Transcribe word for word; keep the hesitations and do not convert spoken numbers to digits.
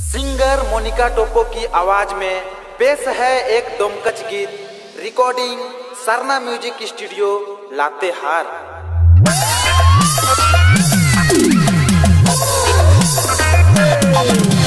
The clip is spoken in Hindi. सिंगर मोनिका टोप्पो की आवाज में पेश है एक डोमकच गीत। Recording Sarna music studio Latehar. Oh,